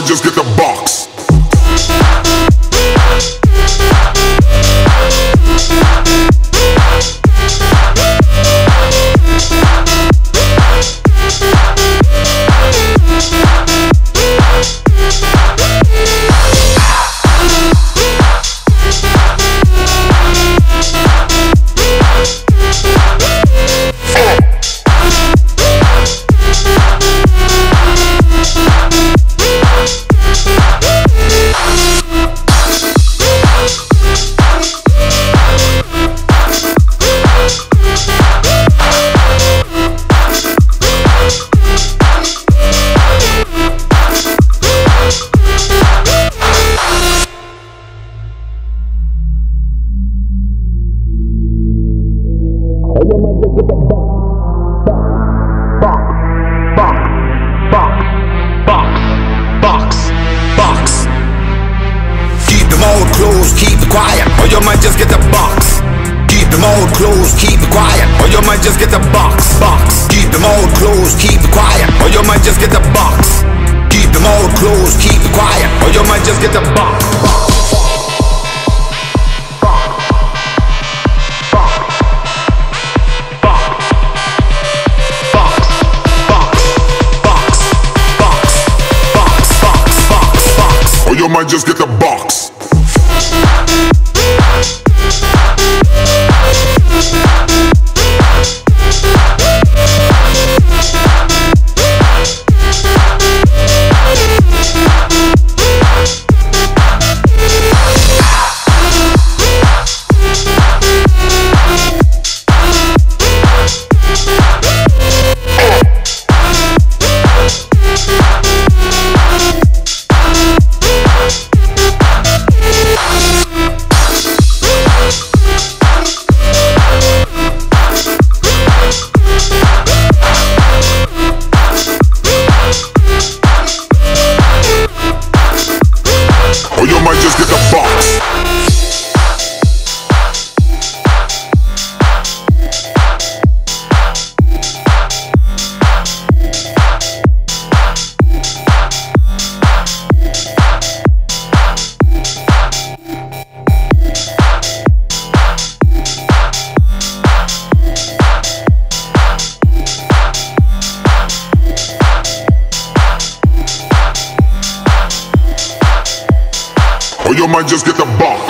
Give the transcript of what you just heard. might just get the box. Keep it quiet, or you might just get the box. Keep the mouth closed, keep it quiet, or you might just get the box. Keep the mouth closed, keep it quiet, or you might just get the box. Keep the mouth closed, keep it quiet, or you might just get the box. Box, or you might just get the box. You might just get the box.